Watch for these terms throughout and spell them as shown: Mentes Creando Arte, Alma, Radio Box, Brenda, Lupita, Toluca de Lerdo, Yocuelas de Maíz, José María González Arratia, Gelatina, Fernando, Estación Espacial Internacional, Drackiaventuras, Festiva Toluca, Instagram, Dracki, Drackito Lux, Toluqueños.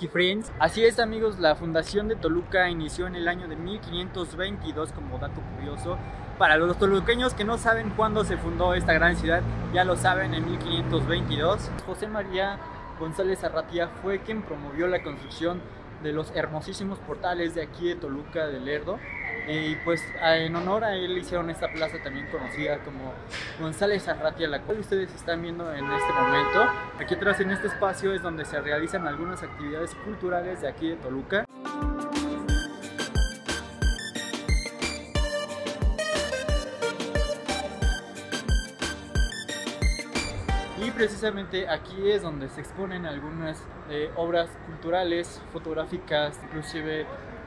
Dracki Friends. Así es, amigos, la fundación de Toluca inició en el año de 1522, como dato curioso. Para los toluqueños que no saben cuándo se fundó esta gran ciudad, ya lo saben, en 1522. José María González Arratia fue quien promovió la construcción de los hermosísimos portales de aquí de Toluca de Lerdo, y pues en honor a él hicieron esta plaza también conocida como González Arratia, la cual ustedes están viendo en este momento. Aquí atrás en este espacio es donde se realizan algunas actividades culturales de aquí de Toluca. Y precisamente aquí es donde se exponen algunas obras culturales, fotográficas, inclusive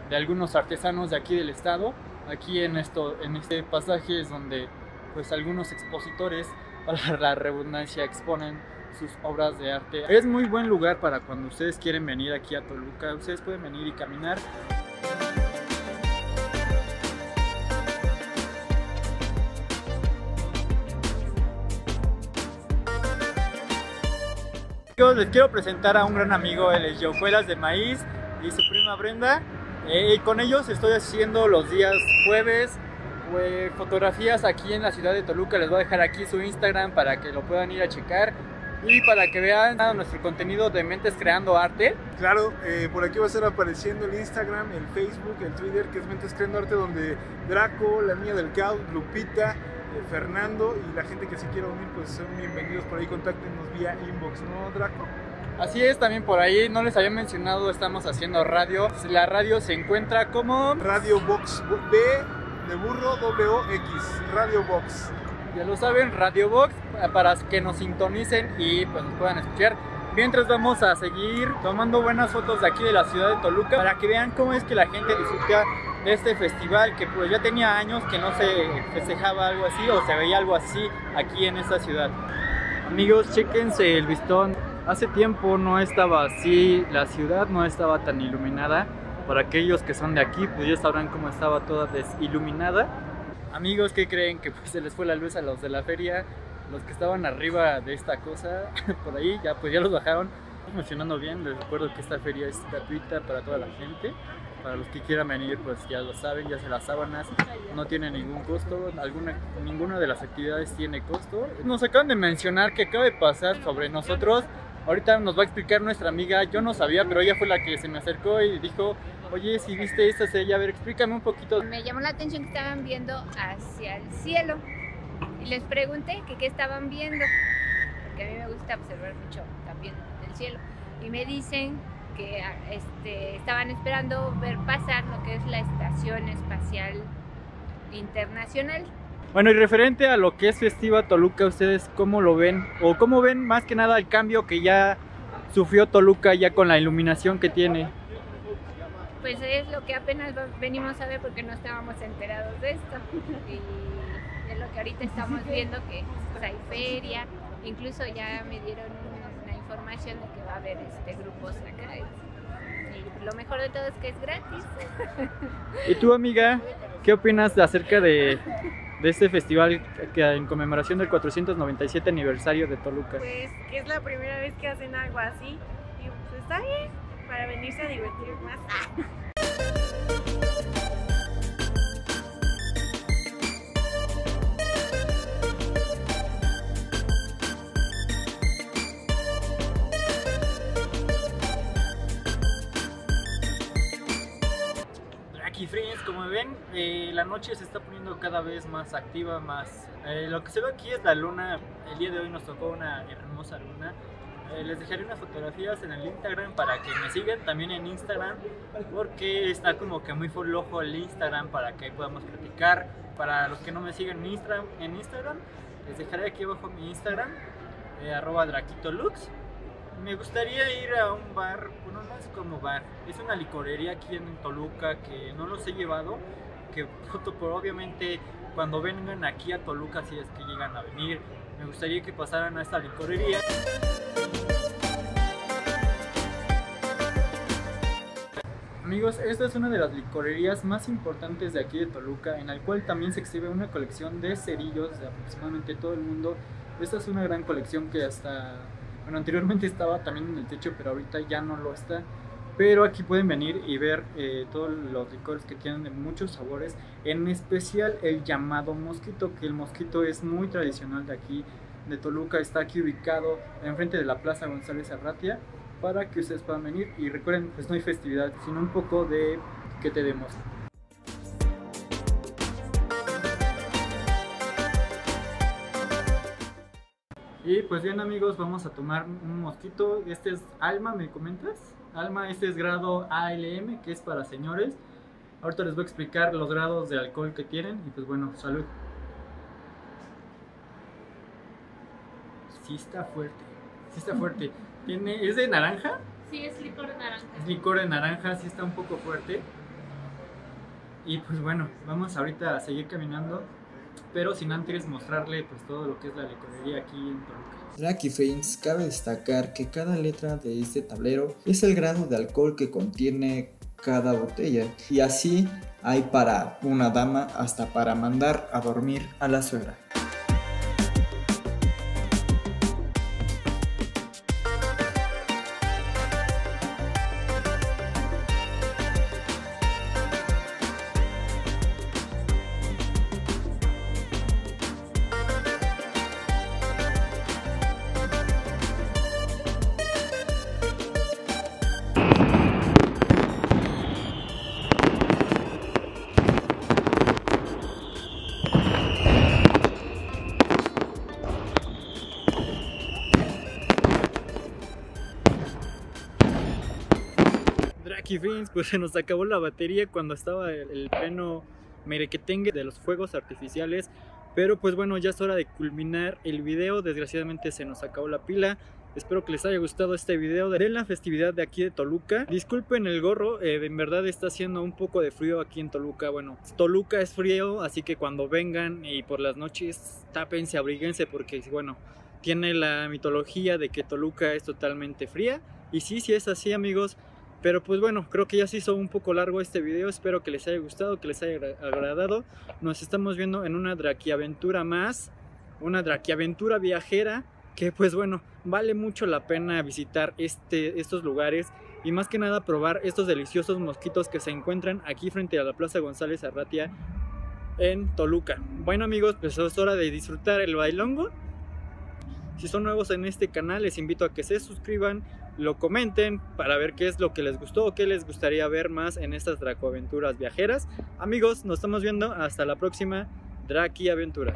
de algunos artesanos de aquí del estado. Aquí en este pasaje es donde pues algunos expositores, para la redundancia, exponen sus obras de arte. Es muy buen lugar para cuando ustedes quieren venir aquí a Toluca. Ustedes pueden venir y caminar. Amigos, les quiero presentar a un gran amigo de las Yocuelas de Maíz y su prima Brenda. Y con ellos estoy haciendo los días jueves fotografías aquí en la ciudad de Toluca. Les voy a dejar aquí su Instagram para que lo puedan ir a checar y para que vean nuestro contenido de Mentes Creando Arte. Claro, por aquí va a estar apareciendo el Instagram, el Facebook, el Twitter, que es Mentes Creando Arte, donde Draco, la niña del caos, Lupita, Fernando y la gente que se quiera unir, pues son bienvenidos por ahí. Contáctenos vía inbox, ¿no, Draco? Así es, también por ahí, no les había mencionado, estamos haciendo radio. La radio se encuentra como Radio Box, B de burro, W-O-X, Radio Box. Ya lo saben, Radio Box, para que nos sintonicen y pues nos puedan escuchar. Mientras vamos a seguir tomando buenas fotos de aquí de la ciudad de Toluca, para que vean cómo es que la gente disfruta de este festival, que pues ya tenía años que no se festejaba algo así, o se veía algo así aquí en esta ciudad. Amigos, chéquense el listón. Hace tiempo no estaba así, la ciudad no estaba tan iluminada. Para aquellos que son de aquí, pues ya sabrán cómo estaba toda desiluminada. Amigos, ¿qué creen? Que pues se les fue la luz a los de la feria, los que estaban arriba de esta cosa, por ahí, ya pues ya los bajaron. Estoy mencionando bien, les recuerdo que esta feria es gratuita para toda la gente. Para los que quieran venir, pues ya lo saben, ya se las sábanas, no tiene ningún costo, ninguna de las actividades tiene costo. Nos acaban de mencionar que acaba de pasar sobre nosotros. Ahorita nos va a explicar nuestra amiga, yo no sabía, pero ella fue la que se me acercó y dijo, oye, si viste esta serie, a ver, explícame un poquito. Me llamó la atención que estaban viendo hacia el cielo y les pregunté que qué estaban viendo, porque a mí me gusta observar mucho también el cielo, y me dicen que estaban esperando ver pasar lo que es la Estación Espacial Internacional. Bueno, y referente a lo que es Festiva Toluca, ¿ustedes cómo lo ven? ¿O cómo ven más que nada el cambio que ya sufrió Toluca ya con la iluminación que tiene? Pues es lo que apenas venimos a ver, porque no estábamos enterados de esto. Y es lo que ahorita estamos viendo, que pues, hay feria. Incluso ya me dieron una información de que va a haber grupos acá. Y lo mejor de todo es que es gratis. ¿Y tú, amiga, qué opinas acerca de este festival que en conmemoración del 497 aniversario de Toluca? Pues que es la primera vez que hacen algo así y pues está bien para venirse a divertir más. Friends, como ven, la noche se está poniendo cada vez más activa, más lo que se ve aquí es la luna. El día de hoy nos tocó una hermosa luna. Les dejaré unas fotografías en el Instagram para que me sigan también en Instagram, porque está como que muy flojo el Instagram para que podamos platicar. Para los que no me siguen en Instagram, les dejaré aquí abajo mi Instagram, @Drackito Lux. Me gustaría ir a un bar, bueno, no es como bar, es una licorería aquí en Toluca que no los he llevado, que pero obviamente cuando vengan aquí a Toluca, si es que llegan a venir, me gustaría que pasaran a esta licorería. Amigos, esta es una de las licorerías más importantes de aquí de Toluca, en la cual también se exhibe una colección de cerillos de aproximadamente todo el mundo. Esta es una gran colección que hasta... Bueno, anteriormente estaba también en el techo, pero ahorita ya no lo está. pero aquí pueden venir y ver todos los licores que tienen de muchos sabores, en especial el llamado mosquito, que el mosquito es muy tradicional de aquí, de Toluca. Está aquí ubicado enfrente de la Plaza González Arratia, para que ustedes puedan venir. Y recuerden, pues no hay festividad, sino un poco de que te demos. Y pues bien amigos, vamos a tomar un mosquito. Este es Alma, ¿me comentas? Alma, este es grado ALM, que es para señores. Ahorita les voy a explicar los grados de alcohol que tienen. Y pues bueno, salud. Sí está fuerte, sí está fuerte. ¿Tiene, es de naranja? Sí, es licor de naranja. Es licor de naranja, sí está un poco fuerte. Y pues bueno, vamos ahorita a seguir caminando, pero sin antes mostrarle pues todo lo que es la licorería aquí en Toluca. Dracki Friends, cabe destacar que cada letra de este tablero es el grado de alcohol que contiene cada botella, y así hay para una dama hasta para mandar a dormir a la suegra. Pues se nos acabó la batería cuando estaba el pleno merequetengue de los fuegos artificiales, pero pues bueno, ya es hora de culminar el video. Desgraciadamente se nos acabó la pila. Espero que les haya gustado este video de la festividad de aquí de Toluca. Disculpen el gorro, en verdad está haciendo un poco de frío aquí en Toluca. Bueno, Toluca es frío, así que cuando vengan y por las noches tápense, abríguense, porque bueno, tiene la mitología de que Toluca es totalmente fría. Y sí, sí es así amigos. Pero pues bueno, creo que ya se hizo un poco largo este video. Espero que les haya gustado, que les haya agradado. Nos estamos viendo en una Drackiaventura más. Una Drackiaventura viajera. Que pues bueno, vale mucho la pena visitar estos lugares. Y más que nada probar estos deliciosos mosquitos que se encuentran aquí frente a la Plaza González Arratia en Toluca. Bueno amigos, pues es hora de disfrutar el bailongo. Si son nuevos en este canal, les invito a que se suscriban, lo comenten para ver qué es lo que les gustó o qué les gustaría ver más en estas Drackiaventuras viajeras. Amigos, nos estamos viendo hasta la próxima Drackiaventura.